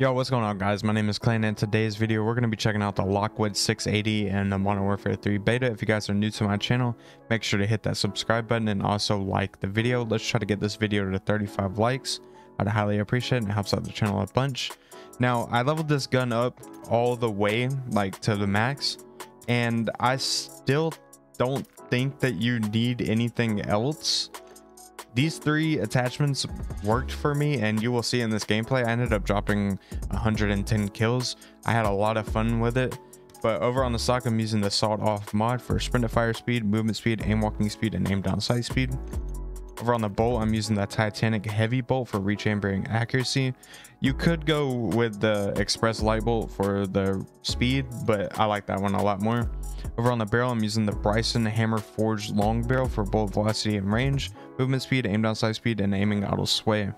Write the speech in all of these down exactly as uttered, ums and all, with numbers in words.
Yo, what's going on, guys? My name is Clayton, and today's video we're going to be checking out the Lockwood six eighty and the Modern Warfare three beta. If you guys are new to my channel, make sure to hit that subscribe button and also like the video. Let's try to get this video to thirty-five likes. I'd highly appreciate it, and it helps out the channel a bunch. Now, I leveled this gun up all the way, like to the max, and I still don't think that you need anything else. These three attachments worked for me, and you will see in this gameplay I ended up dropping one hundred ten kills. I had a lot of fun with it, but over on the stock I'm using the Salt Off mod for sprint to fire speed, movement speed, aim walking speed, and aim down sight speed. Over on the bolt, I'm using the Titanic Heavy Bolt for rechambering accuracy. You could go with the Express Light Bolt for the speed, but I like that one a lot more. Over on the barrel, I'm using the Bryson Hammer Forge Long Barrel for bolt velocity and range, movement speed, aim down sight speed, and aiming auto sway.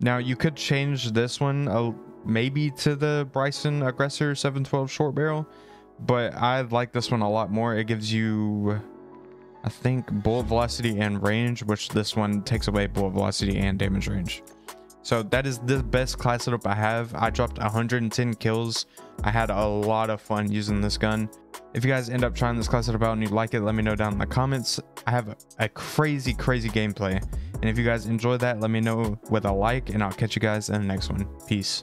Now, you could change this one uh, maybe to the Bryson Aggressor seven twelve Short Barrel, but I like this one a lot more. It gives you, I think, bullet velocity and range, which this one takes away bullet velocity and damage range. So that is the best class setup I have. I dropped one hundred ten kills. I had a lot of fun using this gun. If you guys end up trying this class setup out and you like it, let me know down in the comments. I have a crazy, crazy gameplay. And if you guys enjoy that, let me know with a like, and I'll catch you guys in the next one. Peace.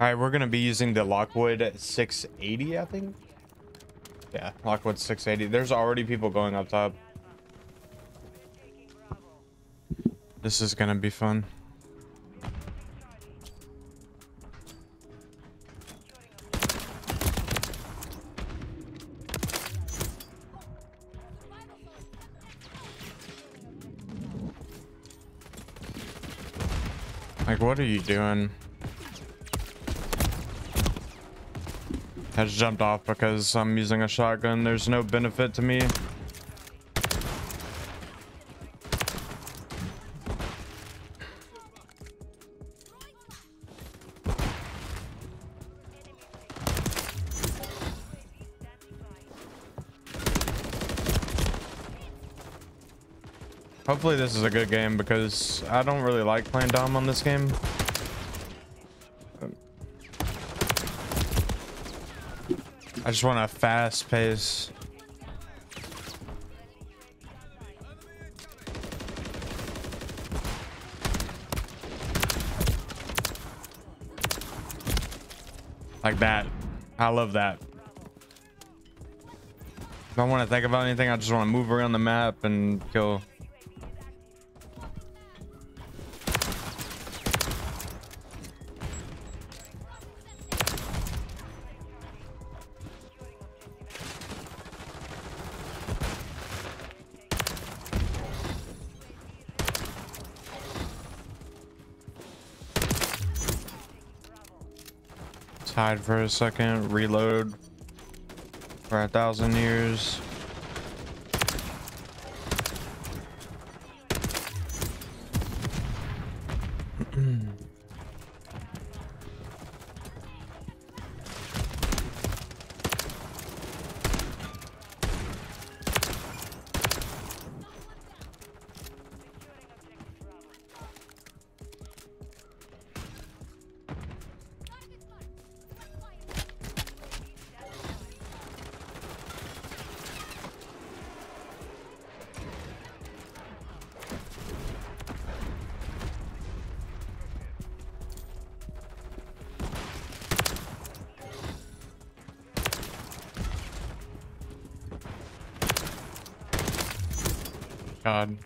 All right, we're going to be using the Lockwood six eighty, I think. Yeah, Lockwood six eighty. There's already people going up top. This is going to be fun. Like, what are you doing? I just jumped off because I'm using a shotgun. There's no benefit to me. Hopefully this is a good game, because I don't really like playing Dom on this game. I just want a fast pace. Like that. I love that. If I want to think about anything, I just want to move around the map and kill. Hide for a second, reload for a thousand years. God.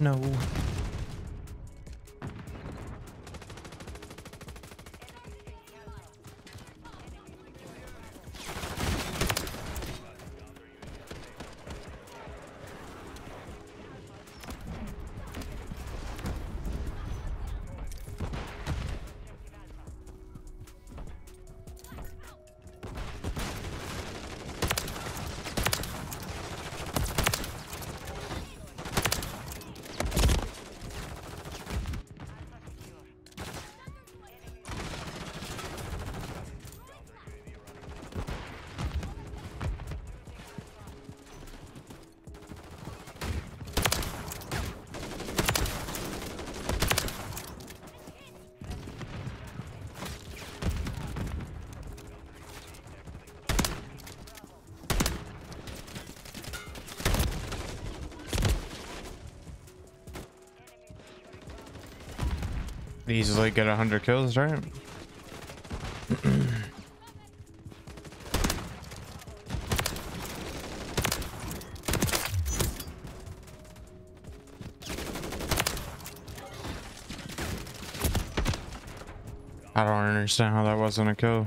No. easily get one hundred kills, right? I don't understand how that wasn't a kill.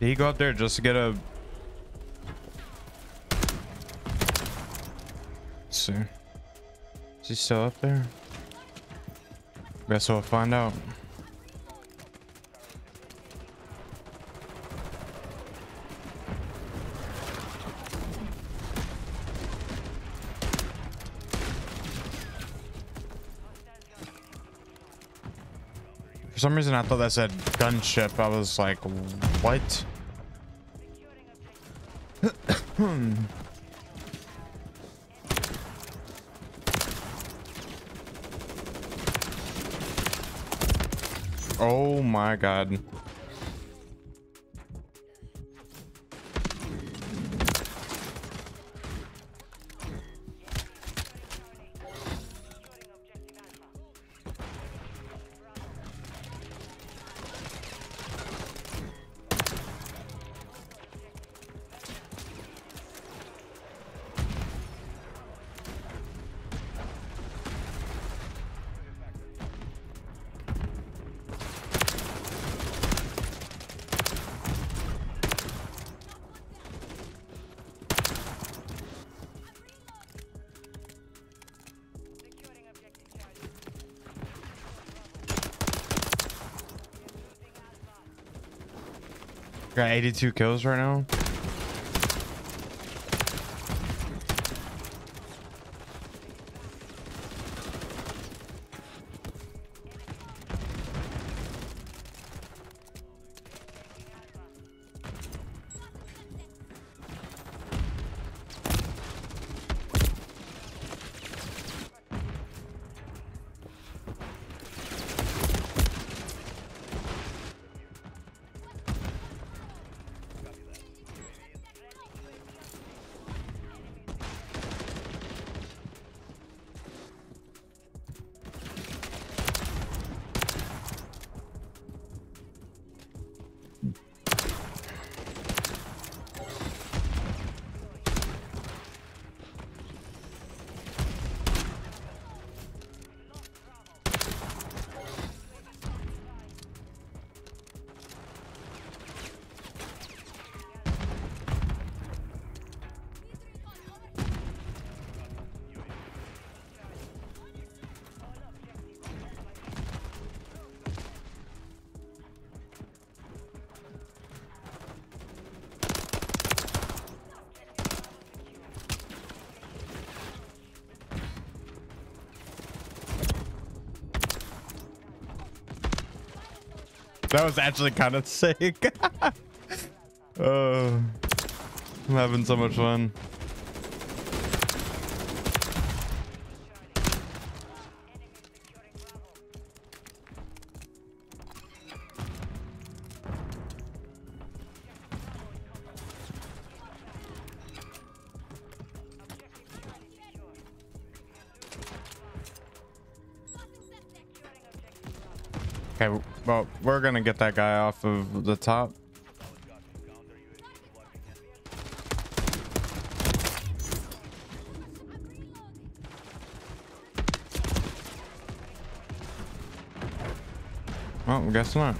Did he go up there just to get a... Let's see. Is he still up there? Guess we'll find out. For some reason I thought that said gunship. I was like, what? Oh my god. Got eighty-two kills right now. That was actually kind of sick. Oh, I'm having so much fun. Okay, well, we're gonna get that guy off of the top. Well, guess not.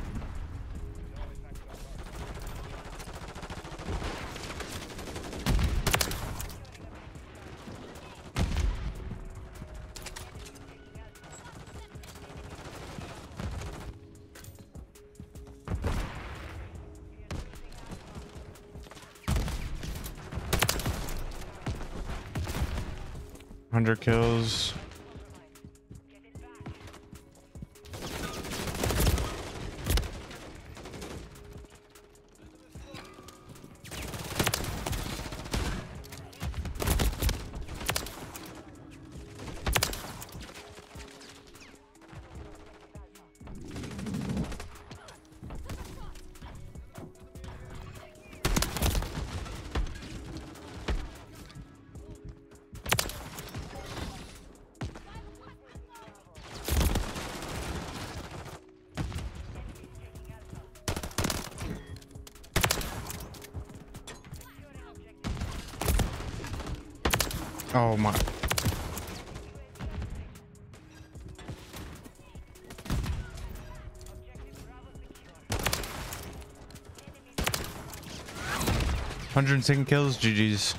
one hundred kills. Oh my. one hundred ten kills, G G's.